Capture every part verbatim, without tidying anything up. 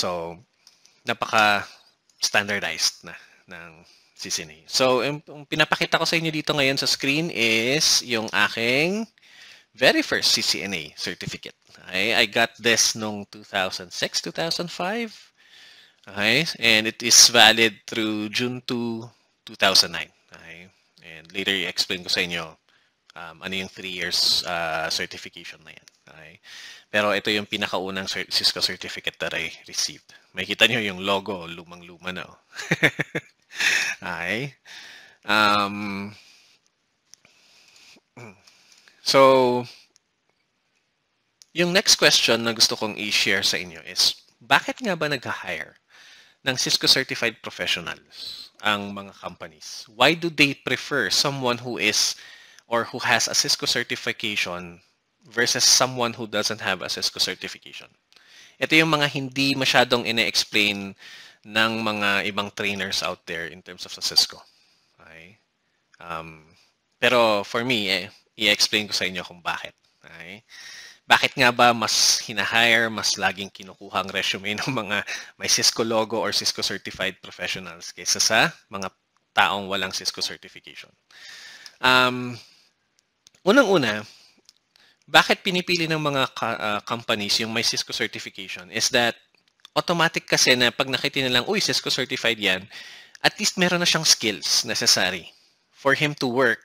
So, napaka-standardized na ng C C N A. So, yung pinapakita ko sa inyo dito ngayon sa screen is yung aking very first C C N A certificate. Okay? I got this noong two thousand six, two thousand five. Okay? And it is valid through June two, two thousand nine. Okay? And later, i-explain ko sa inyo um, ano yung three years uh, certification na yan. Okay? Pero ito yung pinakaunang Cisco certificate that I received. Makikita nyo yung logo, lumang-luma na. Oh. Okay. Um, so, yung next question na gusto kong i-share sa inyo is, bakit nga ba nag-hire ng Cisco Certified Professionals ang mga companies? Why do they prefer someone who is or who has a Cisco certification versus someone who doesn't have a Cisco certification? Ito yung mga hindi masyadong ine-explain ng mga ibang trainers out there in terms of Cisco. Okay? Um, pero for me, eh, i-explain ko sa inyo kung bakit. Okay? Bakit nga ba mas hinahire, mas laging kinukuha ang resume ng mga may Cisco logo or Cisco certified professionals kaysa sa mga taong walang Cisco certification? Um, Unang-una, bakit pinipili ng mga uh, companies yung may Cisco certification is that automatic kasi na pag nakita nilang, uy, Cisco certified yan, at least meron na siyang skills necessary for him to work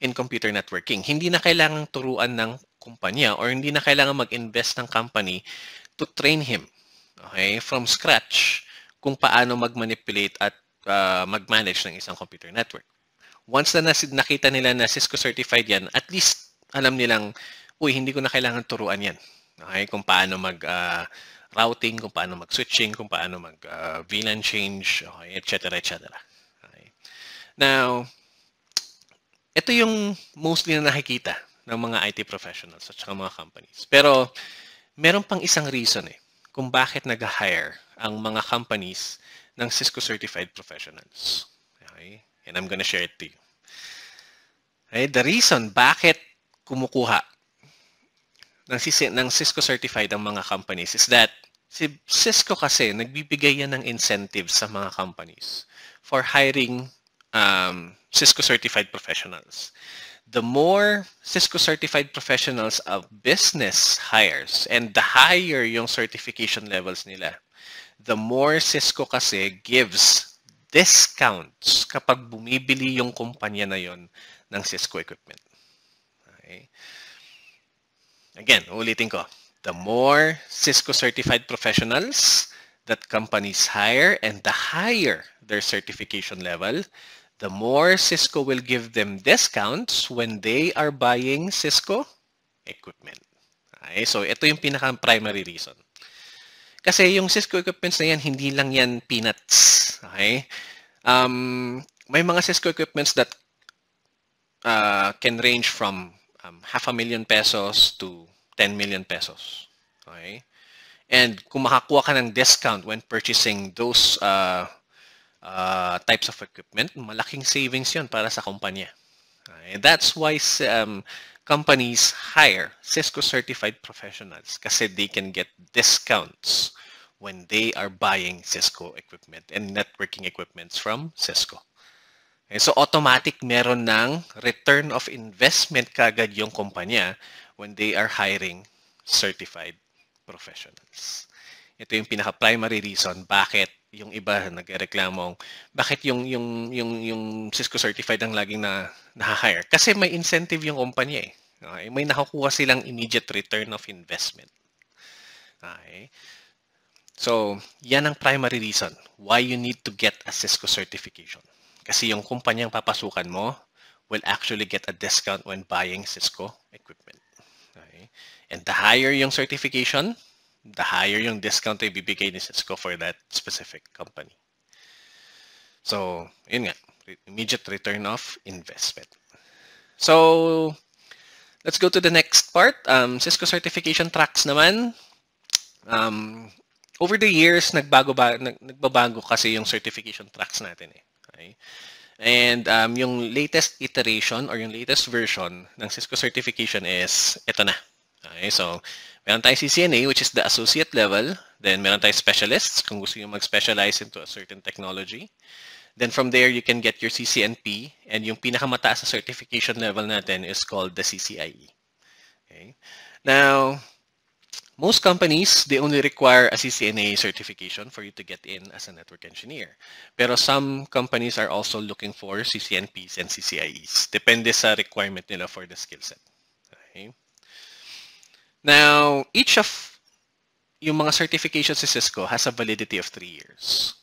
in computer networking. Hindi na kailangang turuan ng kumpanya or hindi na kailangan mag-invest ng company to train him, okay, from scratch kung paano mag-manipulate at uh, mag-manage ng isang computer network. Once na nakita nila na Cisco certified yan, at least alam nilang, uy, hindi ko na kailangan turuan yan. Okay, kung paano mag- uh, routing, kung paano mag-switching, kung paano mag-V LAN uh, change, okay, et cetera, et cetera. Okay. Now, ito yung mostly na nakikita ng mga I T professionals at saka mga companies. Pero, meron pang isang reason eh, kung bakit nag-hire ang mga companies ng Cisco Certified Professionals. Okay? And I'm gonna share it to you. Okay? The reason bakit kumukuha ng Cisco certified ang mga companies is that si Cisco kasi nagbibigay yan ng incentive sa mga companies for hiring um, Cisco certified professionals. The more Cisco certified professionals a business hires and the higher yung certification levels nila, the more Cisco kasi gives discounts kapag bumibili yung kumpanya na yon ng Cisco equipment. Okay. Again, ulitin ko, the more Cisco certified professionals that companies hire and the higher their certification level, the more Cisco will give them discounts when they are buying Cisco equipment. Okay, so ito yung pinaka-primary reason. Kasi yung Cisco equipments na yan, hindi lang yan peanuts. Okay? Um, may mga Cisco equipments that uh, can range from Um, half a million pesos to ten million pesos. Okay? And kung makakuha ka ng discount when purchasing those uh, uh, types of equipment, malaking savings yun para sa kumpanya. Okay? That's why um, companies hire Cisco certified professionals kasi they can get discounts when they are buying Cisco equipment and networking equipments from Cisco. Okay, so, automatic meron ng return of investment kagad yung kumpanya when they are hiring certified professionals. Ito yung pinaka-primary reason bakit yung iba nagreklamong, bakit yung, yung, yung, yung Cisco certified ang laging na, na-hire. Kasi may incentive yung kumpanya eh. Okay, may nakukuha silang immediate return of investment. Okay. So, yan ang primary reason why you need to get a Cisco certification. Kasi yung kumpanyang papasukan mo will actually get a discount when buying Cisco equipment. Okay. And the higher yung certification, the higher yung discount na ibibigay ni Cisco for that specific company. So, yun nga. Immediate return of investment. So, let's go to the next part. Um, Cisco certification tracks naman. Um, over the years, nagbago ba, nag, nagbabago kasi yung certification tracks natin eh. Okay. And um, yung latest iteration or yung latest version ng Cisco certification is ito na. Okay. So, meron tayong C C N A which is the associate level. Then meron tayong specialists kung gusto nyo mag-specialize into a certain technology. Then from there, you can get your C C N P, and yung pinakamataas na certification level natin is called the C C I E. Okay. Now, most companies, they only require a C C N A certification for you to get in as a network engineer. Pero some companies are also looking for C C N Ps and C C I Es. Depende sa requirement nila for the skill set. Okay. Now, each of yung mga certifications sa Cisco has a validity of three years.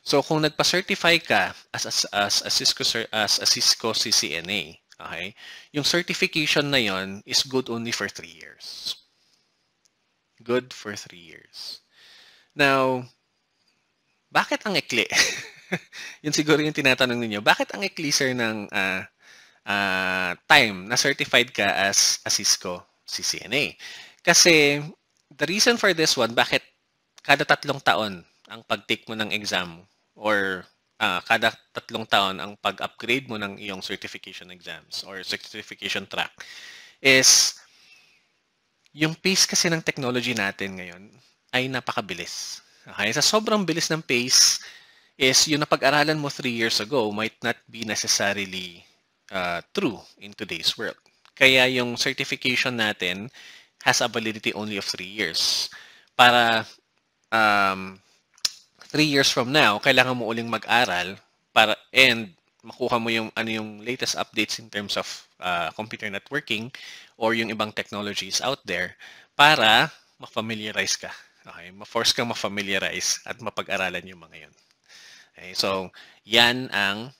So kung nagpa-certify ka as as as a Cisco as a Cisco C C N A, okay? Yung certification na yon is good only for three years. Good for three years. Now, bakit ang ikli? Yun siguro yung tinatanong niyo. Bakit ang ikli sir ng uh, uh, time na certified ka as a Cisco C C N A? Kasi the reason for this one, bakit kada tatlong taon ang pag-take mo ng exam or uh, kada tatlong taon ang pag-upgrade mo ng iyong certification exams or certification track is yung pace kasi ng technology natin ngayon ay napakabilis. Okay? Sa sobrang bilis ng pace is yung napag-aralan mo three years ago might not be necessarily uh, true in today's world. Kaya yung certification natin has a validity only of three years. Para um, three years from now, kailangan mo uling mag-aral para and makuha mo yung ano yung latest updates in terms of uh, computer networking or yung ibang technologies out there para ma-familiarize ka. Okay, ma-force kang ma-familiarize at mapag-aralan yung mga yun. Okay, so yan ang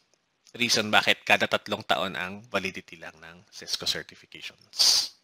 reason bakit kada tatlong taon ang validity lang ng Cisco certifications.